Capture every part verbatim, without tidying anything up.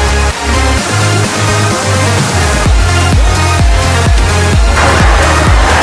Antoine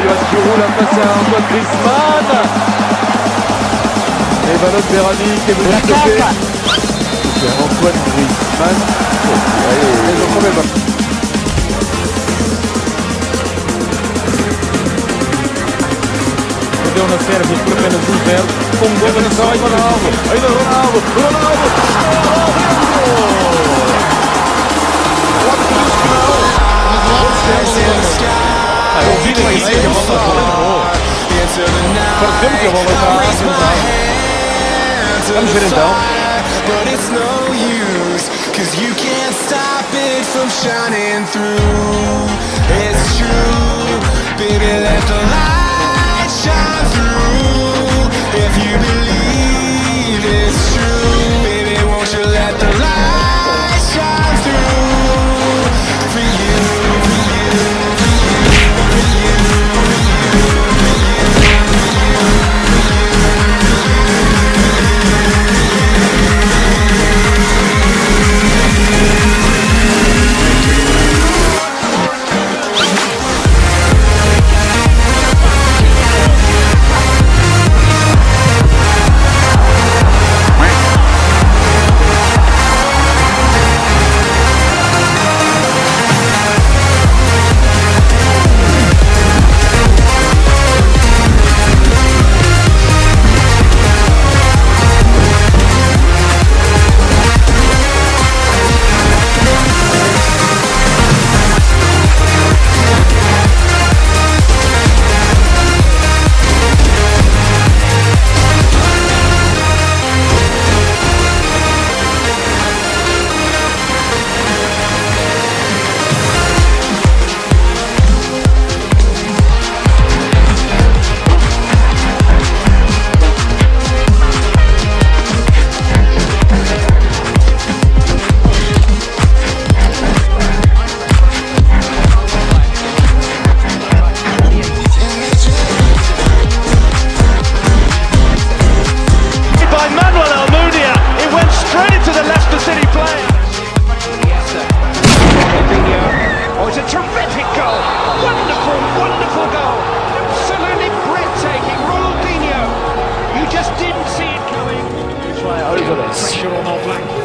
Griezmann et ballon de Bernardique et de la côté. C'est Antoine Griezmann. Oh, allez, allez, Dona Sérvia que apenas um zero, com um gol de Ronaldo, ainda Ronaldo, Ronaldo. Parecemos que eu vou voltar a tentar. Vamos ver então.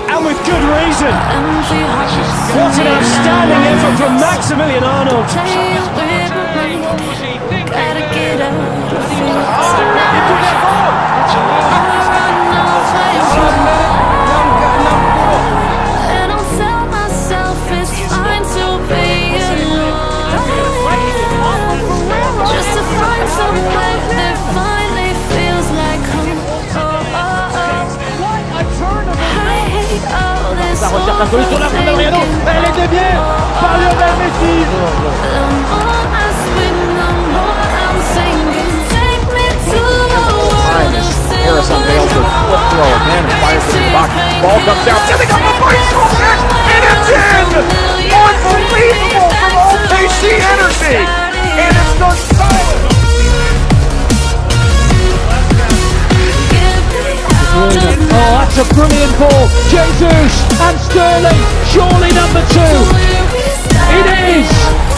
And with good reason. What an outstanding effort from Maximilian Arnold. And I'll sell myself, it's fine to be alone. Just to find somewhere that finally feels like home. Oh, oh, oh. I hate all this. la solution là, Ronaldo, elle est déviée par Lionel Messi. Here is unveiled the fourth throw again and fires it in the box. Ball comes down. Tipping up the right shot, and it's in! Unbelievable from O K C Energy, and it's done solid. Oh, that's a brilliant ball. Jesus and Sterling, surely number two. It is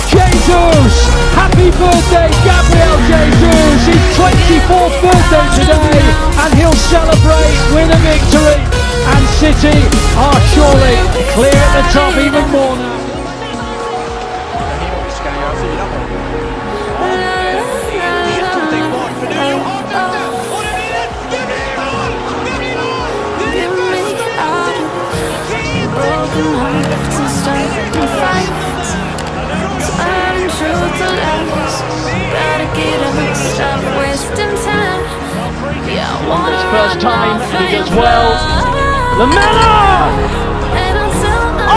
Jesus. Happy birthday, Gabriel Jesus. His twenty-fourth birthday today, and he'll celebrate with a victory. And City are surely clear at the top even more now. His first time, he does well. Lamella!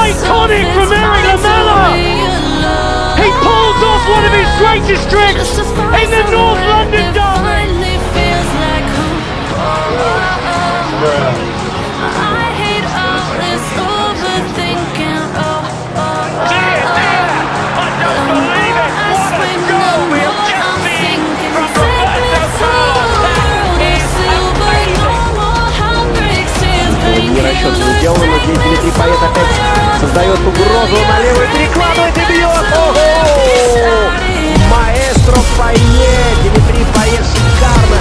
Iconic from Eric Lamella! He pulls off one of his greatest tricks in the North London derby! Сделано, где Дмитрий Пайе опять создает угрозу на левый, перекладывает и бьет! Ого! Маэстро Пайе! Дмитрий Пайе шикарно!